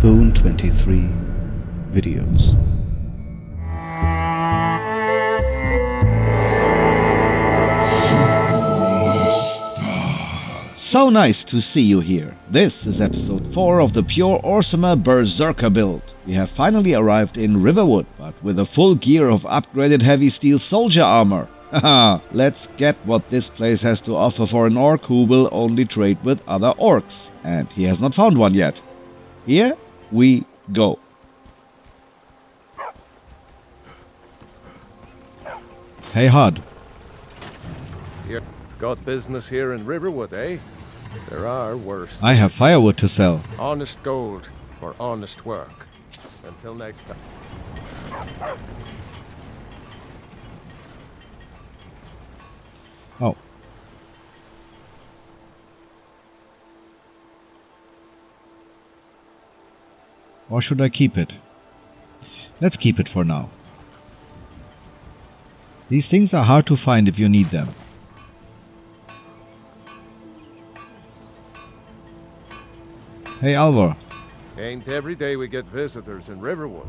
boon23 videos. So nice to see you here. This is episode 4 of the Pure Orsimer Berserker build. We have finally arrived in Riverwood, but with a full gear of upgraded heavy steel soldier armor. Haha, let's get what this place has to offer for an orc who will only trade with other orcs. And he has not found one yet. Here we go. Hey Hod. You got business here in Riverwood, eh? There are worse. I have firewood to sell. Honest gold for honest work. Until next time. Oh. Or should I keep it? Let's keep it for now. These things are hard to find if you need them. Hey Alvor. Ain't every day we get visitors in Riverwood.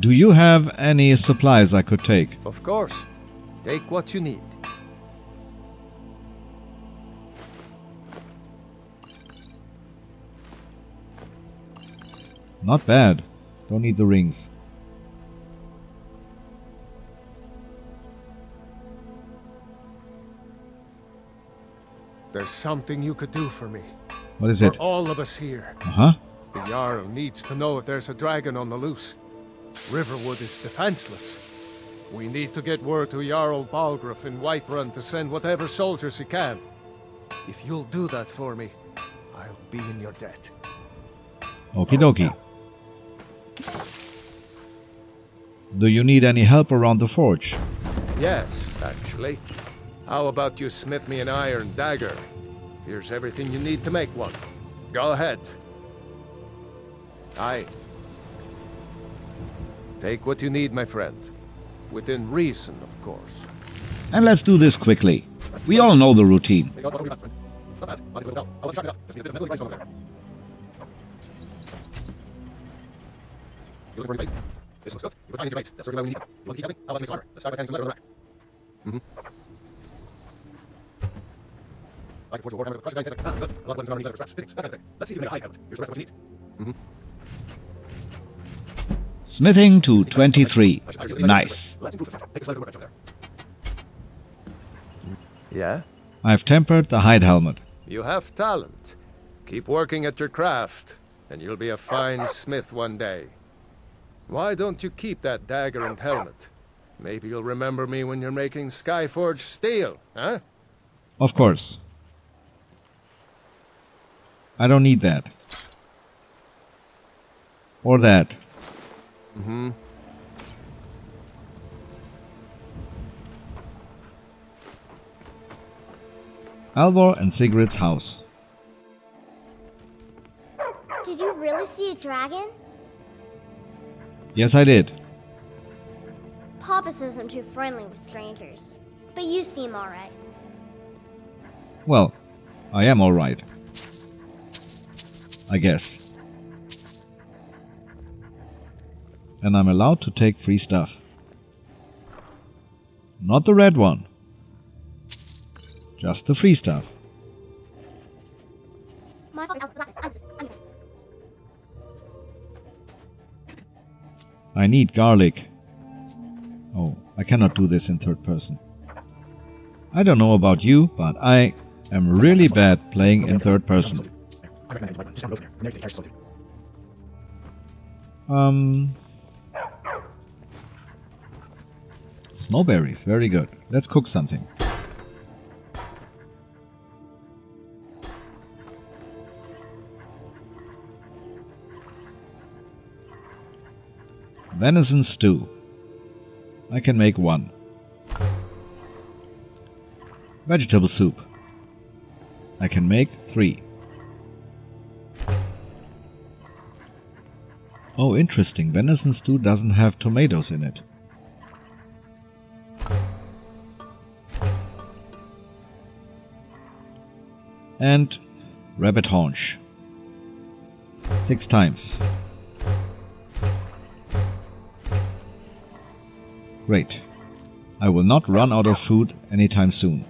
Do you have any supplies I could take? Of course. Take what you need. Not bad. Don't need the rings. There's something you could do for me. What is it? For all of us here. Uh-huh. The Jarl needs to know if there's a dragon on the loose. Riverwood is defenseless. We need to get word to Jarl Balgruuf in Whiterun to send whatever soldiers he can. If you'll do that for me, I'll be in your debt. Okie dokie. Do you need any help around the forge? Yes, actually. How about you smith me an iron dagger? Here's everything you need to make one. Go ahead. Aye. Take what you need, my friend. Within reason, of course. And let's do this quickly. We all know the routine. Mm-hmm. Smithing to 23. Nice. Yeah? I've tempered the hide helmet. You have talent. Keep working at your craft, and you'll be a fine smith one day. Why don't you keep that dagger and helmet? Maybe you'll remember me when you're making Skyforge steel, huh? Of course. I don't need that. Or that. Mm-hmm. Alvor and Sigrid's house. Did you really see a dragon? Yes, I did. Papa says I'm too friendly with strangers, but you seem alright. Well, I am alright. I guess. And I'm allowed to take free stuff. Not the red one. Just the free stuff. I need garlic. Oh, I cannot do this in third person. I don't know about you, but I am really bad playing in third person. Snowberries, very good. Let's cook something. Venison stew. I can make one. Vegetable soup. I can make 3. Oh, interesting. Venison stew doesn't have tomatoes in it. and rabbit haunch. 6 times. Great. I will not run out of food anytime soon.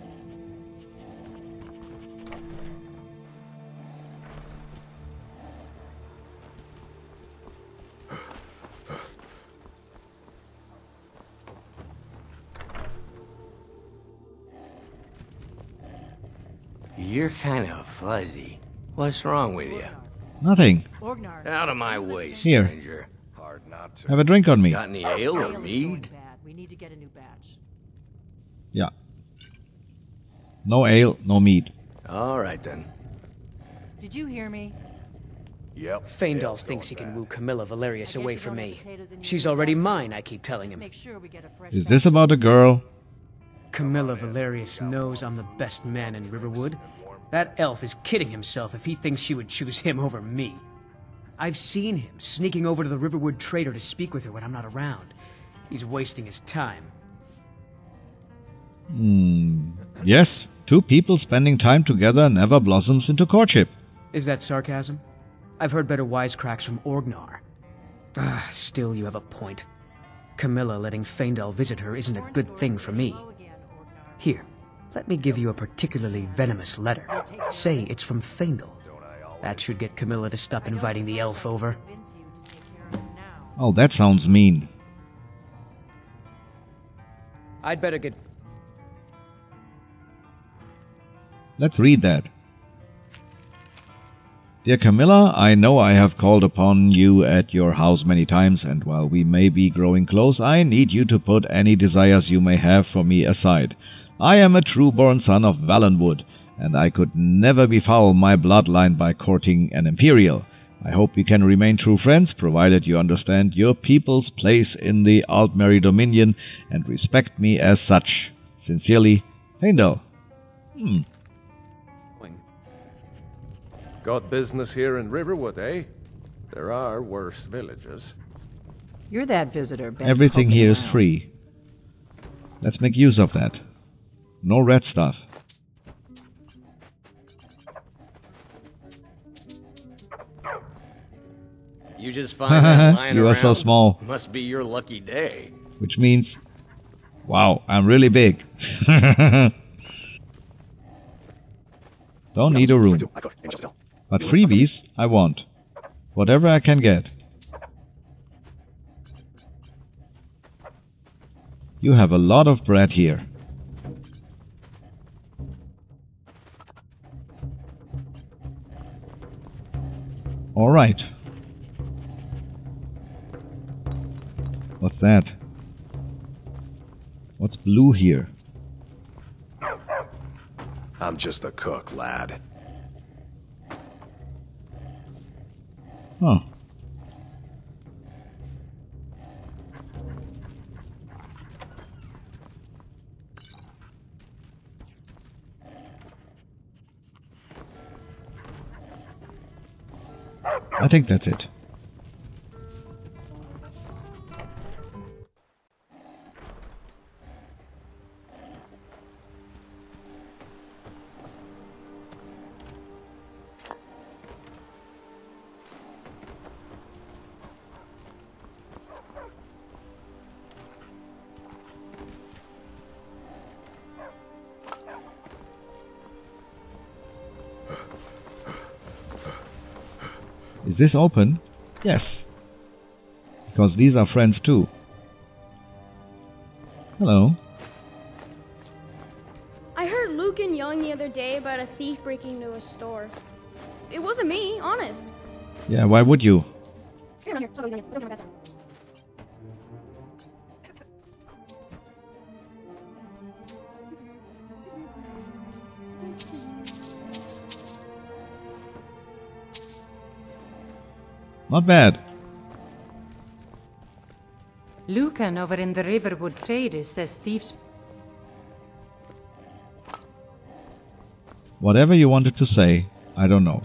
You're kind of fuzzy. What's wrong with you? Nothing. Orgnar. Out of my way, stranger. Here. Have a drink on me. Got any ale or mead? We need to get a new batch. Yeah. No ale, no mead. All right then. Did you hear me? Yep. Faendal thinks he can woo Camilla Valerius away from me. She's already mine, I keep telling him. Is this about a girl? Camilla Valerius knows I'm the best man in Riverwood. That elf is kidding himself if he thinks she would choose him over me. I've seen him sneaking over to the Riverwood Trader to speak with her when I'm not around. He's wasting his time. Yes, two people spending time together never blossoms into courtship. Is that sarcasm? I've heard better wisecracks from Orgnar. Still, you have a point. Camilla letting Faendal visit her isn't a good thing for me. Here, let me give you a particularly venomous letter. Say it's from Faendal. That should get Camilla to stop inviting the elf over. Oh, that sounds mean. I'd better get... Let's read that. Dear Camilla, I know I have called upon you at your house many times, and while we may be growing close, I need you to put any desires you may have for me aside. I am a true-born son of Valenwood, and I could never befoul my bloodline by courting an Imperial. I hope we can remain true friends, provided you understand your people's place in the Altmeri Dominion and respect me as such. Sincerely, Faendal. Got business here in Riverwood, eh? There are worse villages. You're that visitor. Everything here is free. Let's make use of that. No red stuff. You just find that lying you are so small. Must be your lucky day. Which means, wow, I'm really big. Don't need a room. But freebies, I want. Whatever I can get. You have a lot of bread here. Alright. What's that? What's blue here? I'm just the cook, lad. Huh. I think that's it. Is this open? Yes. Because these are friends too. Hello. I heard Lucan yelling the other day about a thief breaking into a store. It wasn't me, honest. Yeah, why would you? Not bad. Lucan over in the Riverwood Trader says thieves... Whatever you wanted to say, I don't know.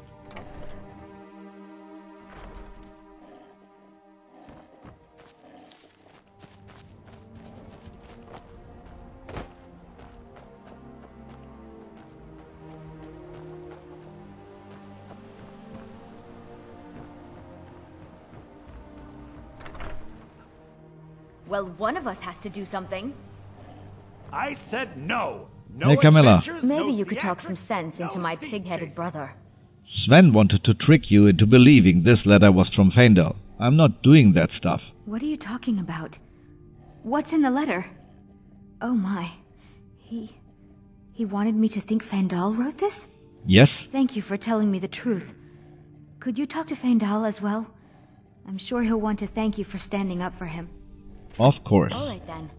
Well, one of us has to do something. I said no. No, hey, Camilla. Maybe you could talk some sense into my pig-headed brother. Sven wanted to trick you into believing this letter was from Faendal. I'm not doing that stuff. What are you talking about? What's in the letter? Oh my. He wanted me to think Faendal wrote this? Yes. Thank you for telling me the truth. Could you talk to Faendal as well? I'm sure he'll want to thank you for standing up for him. Of course. All right then.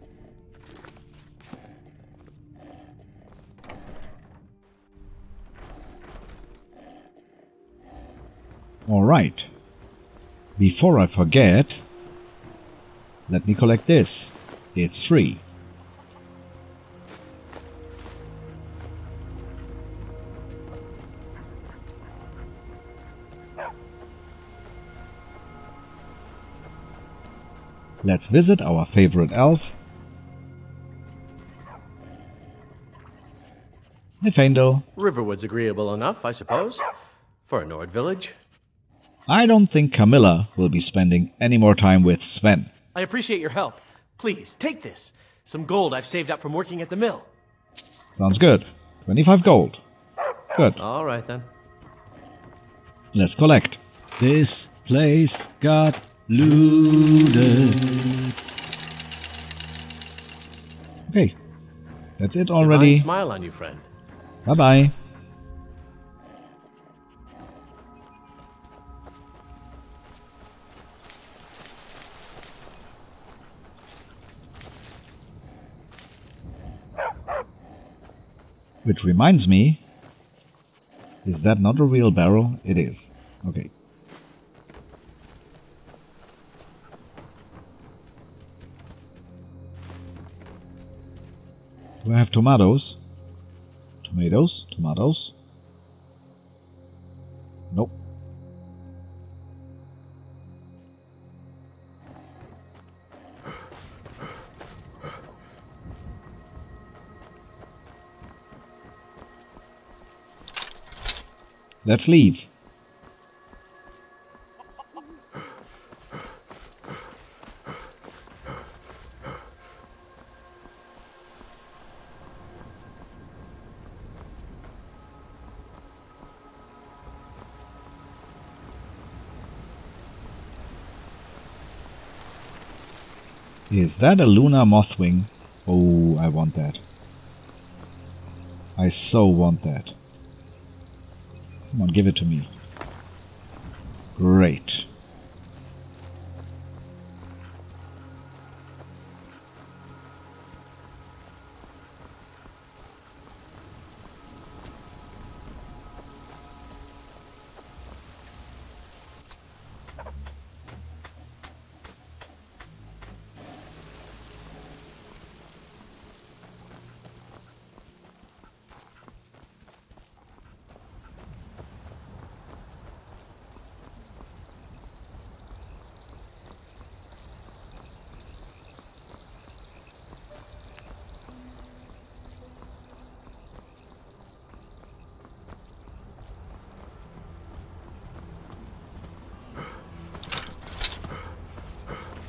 All right. Before I forget, let me collect this. It's free. Let's visit our favorite elf. Hey, Faendal. Riverwood's agreeable enough, I suppose, for a Nord village. I don't think Camilla will be spending any more time with Sven. I appreciate your help. Please, take this. Some gold I've saved up from working at the mill. Sounds good. 25 gold. Good. All right, then. Let's collect. This place got looted. Okay. That's it already. Smile on you, friend. Bye-bye. Which reminds me, is that not a real barrel? It is. Okay. Do I have tomatoes? Tomatoes? Tomatoes? Nope. Let's leave. Is that a Luna Mothwing? Oh, I want that. I so want that. Come on, give it to me. Great.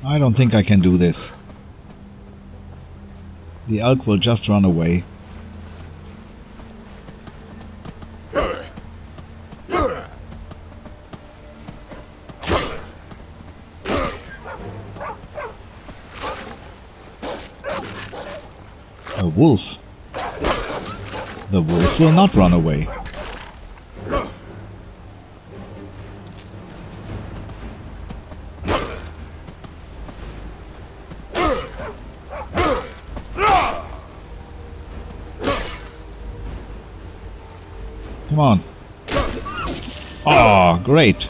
I don't think I can do this. The elk will just run away. A wolf. The wolf will not run away. Come on. Oh, great.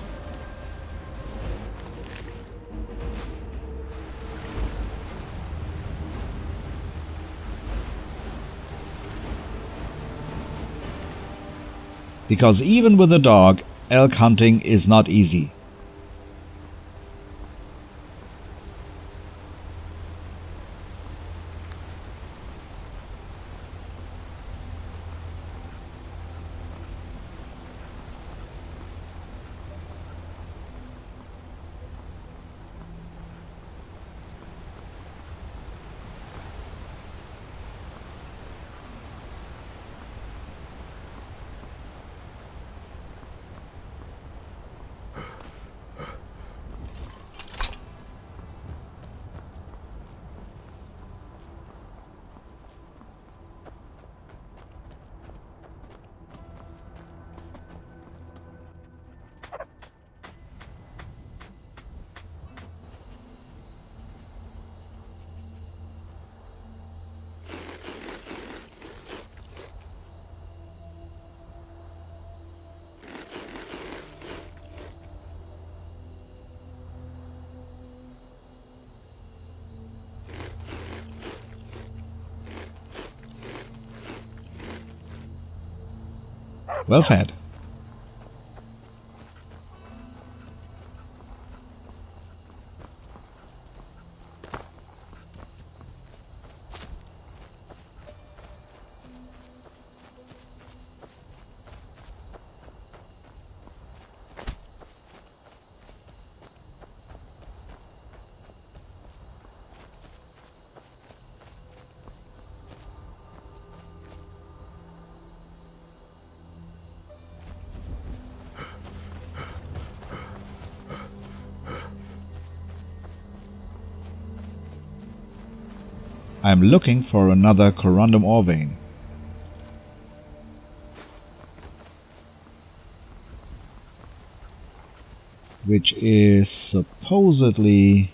Because even with a dog, elk hunting is not easy. Well fed. I'm looking for another corundum ore vein. Which is supposedly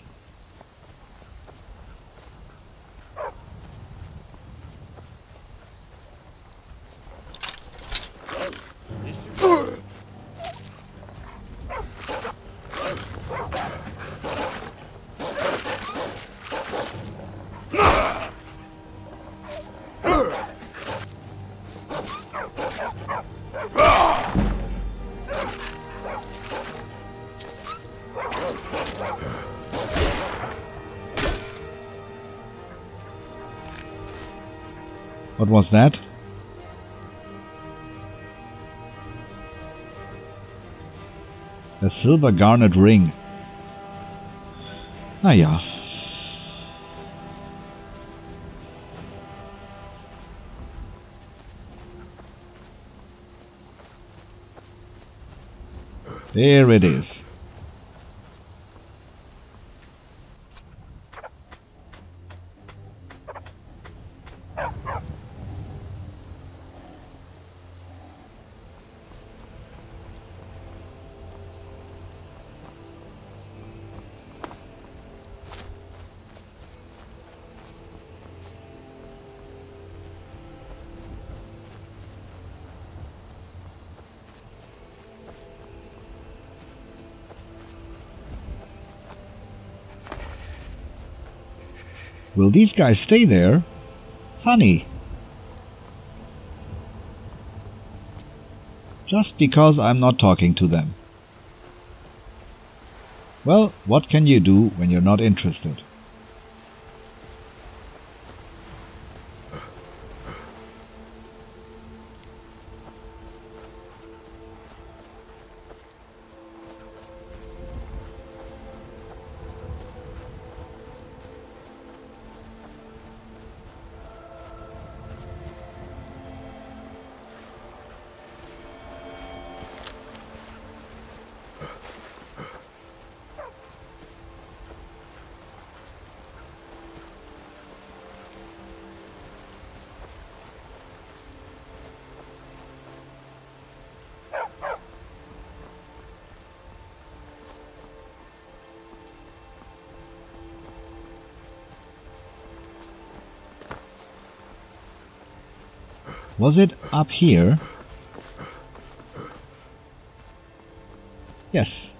what was that? A silver garnet ring. Ah, yeah. There it is. Will these guys stay there? Funny. Just because I'm not talking to them. Well, what can you do when you're not interested? Was it up here? Yes.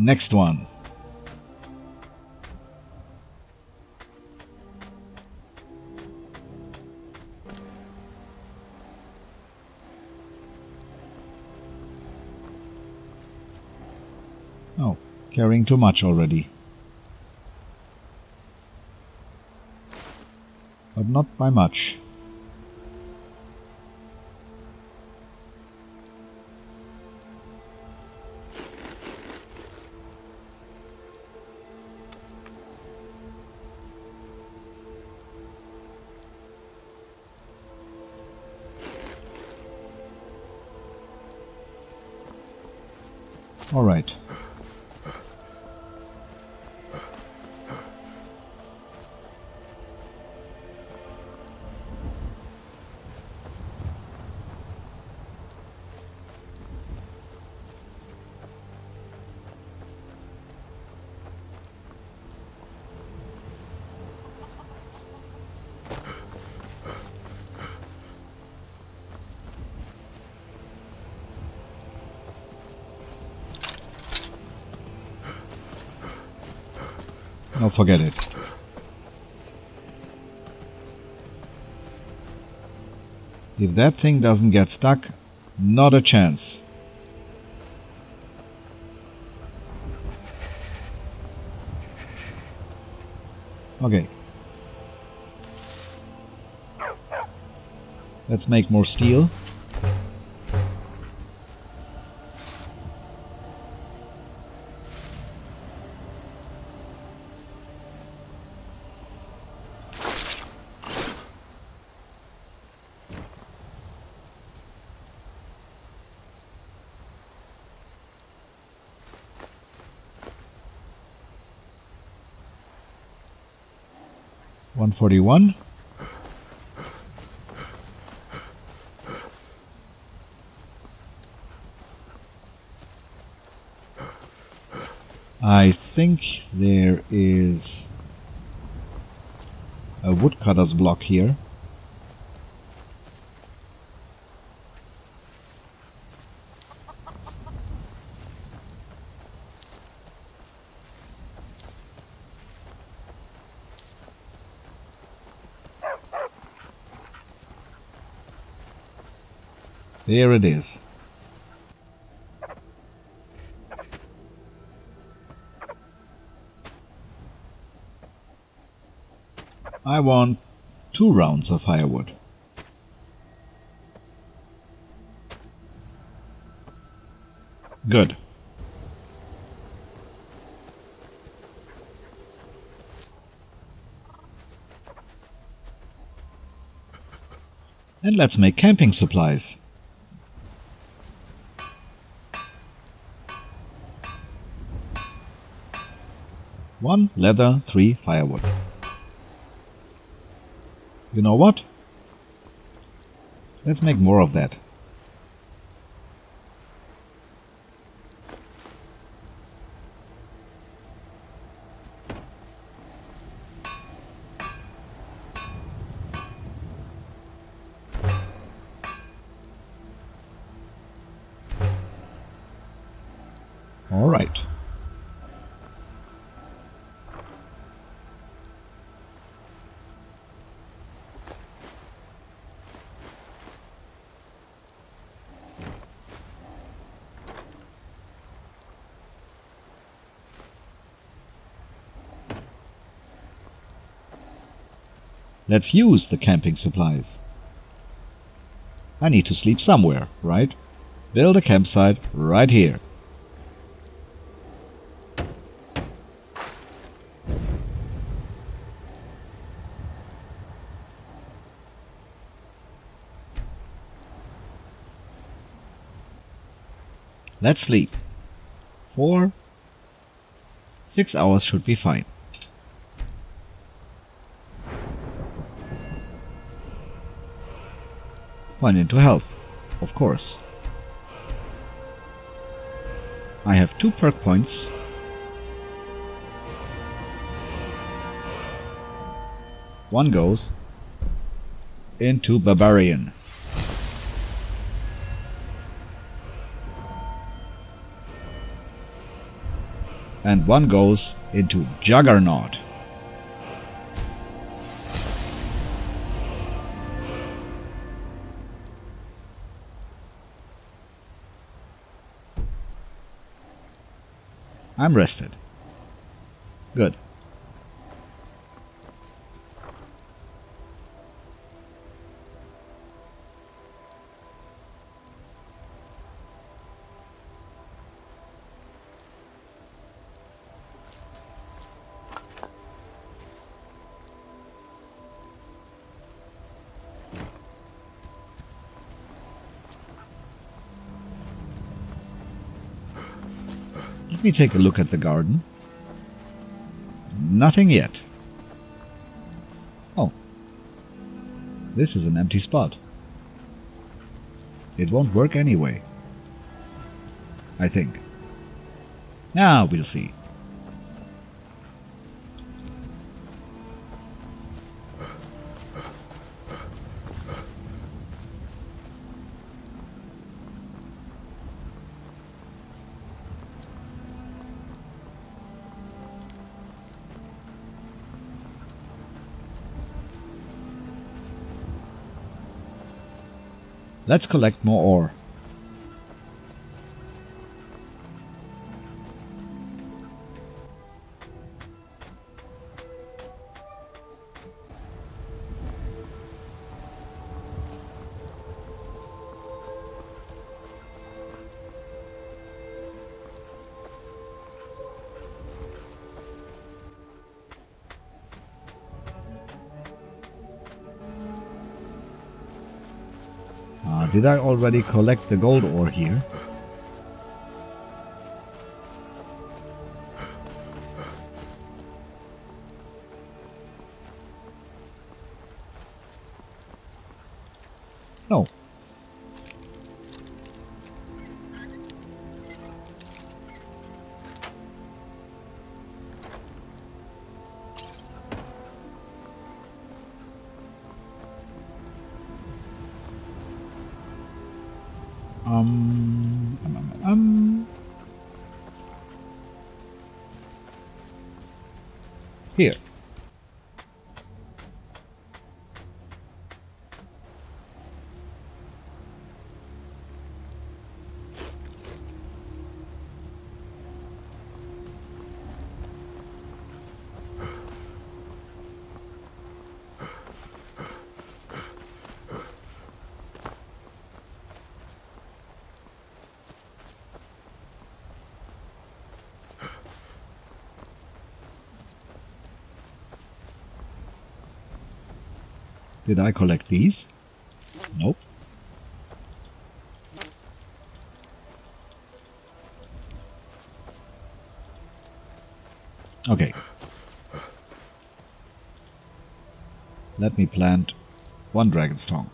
Next one. Oh, carrying too much already. But not by much. All right. Oh, forget it. If that thing doesn't get stuck, not a chance. Okay. Let's make more steel. I think there is a woodcutter's block here. There it is. I want 2 rounds of firewood. Good. And let's make camping supplies. One leather, 3 firewood. You know what? Let's make more of that. All right. Let's use the camping supplies. I need to sleep somewhere, right? Build a campsite right here. Let's sleep. 4-6 hours should be fine. One into health, of course. I have 2 perk points. One goes into Barbarian. And one goes into Juggernaut. I'm rested. Good. Let me take a look at the garden. Nothing yet. Oh. This is an empty spot. It won't work anyway. I think. Now we'll see. Let's collect more ore. Did I already collect the gold ore here? No. Here. Did I collect these? Nope. Okay. Let me plant one Dragonstone.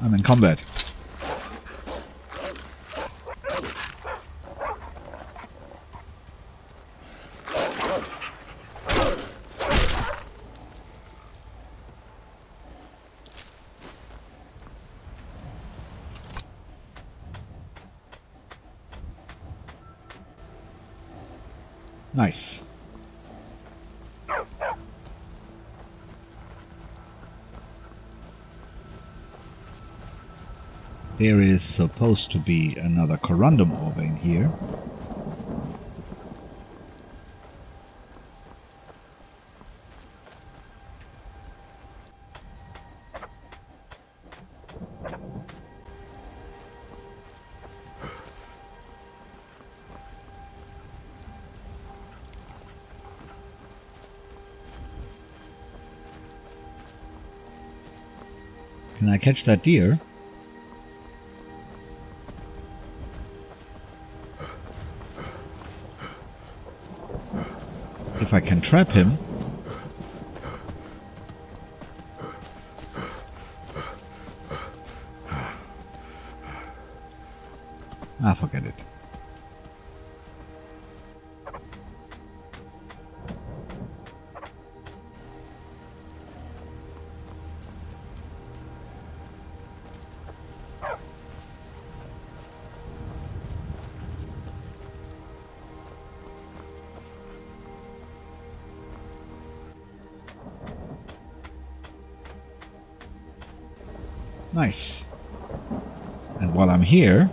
I'm in combat. Nice. There is supposed to be another corundum over in here. Can I catch that deer? If I can trap him. Ah, forget it. Nice. And while I'm here,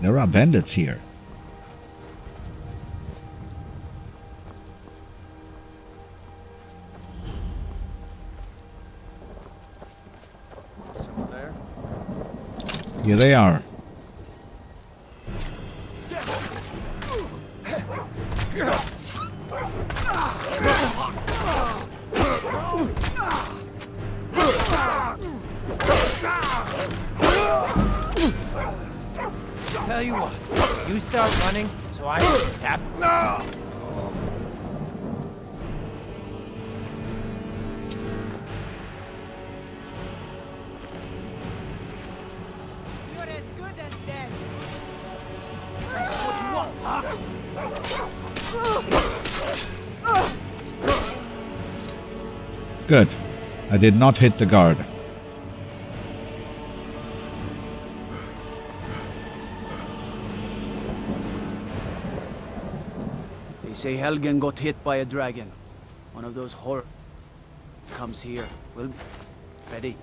there are bandits here. Someone there? Here they are. Good. I did not hit the guard. They say Helgen got hit by a dragon. One of those horror comes here. Will ready.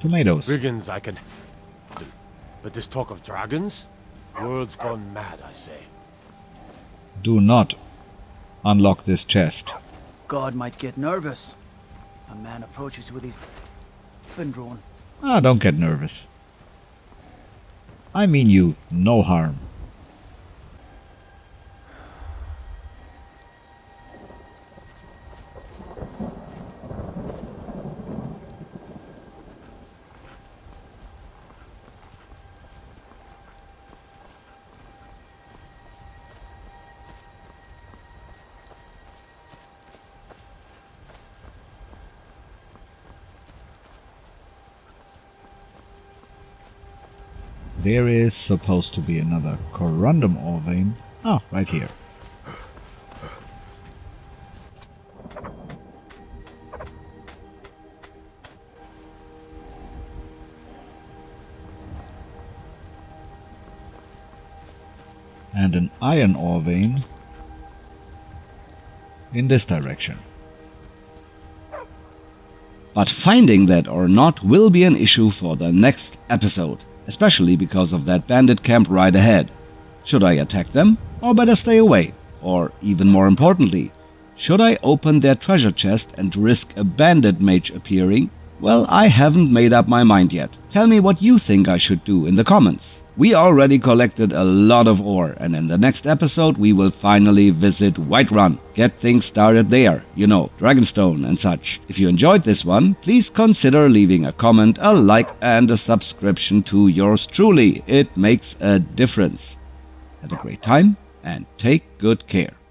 Tomatoes. Brigands I can. But this talk of dragons? World's gone mad, I say. Do not unlock this chest. God might get nervous. A man approaches with his weapon drawn. Ah, don't get nervous. I mean you no harm. There is supposed to be another corundum ore vein. Ah, right here. And an iron ore vein in this direction. But finding that or not will be an issue for the next episode. Especially because of that bandit camp right ahead. Should I attack them, or better stay away? Or, even more importantly, should I open their treasure chest and risk a bandit mage appearing? Well, I haven't made up my mind yet. Tell me what you think I should do in the comments. We already collected a lot of ore, and in the next episode we will finally visit Whiterun. Get things started there, you know, Dragonstone and such. If you enjoyed this one, please consider leaving a comment, a like and a subscription to yours truly. It makes a difference. Have a great time and take good care.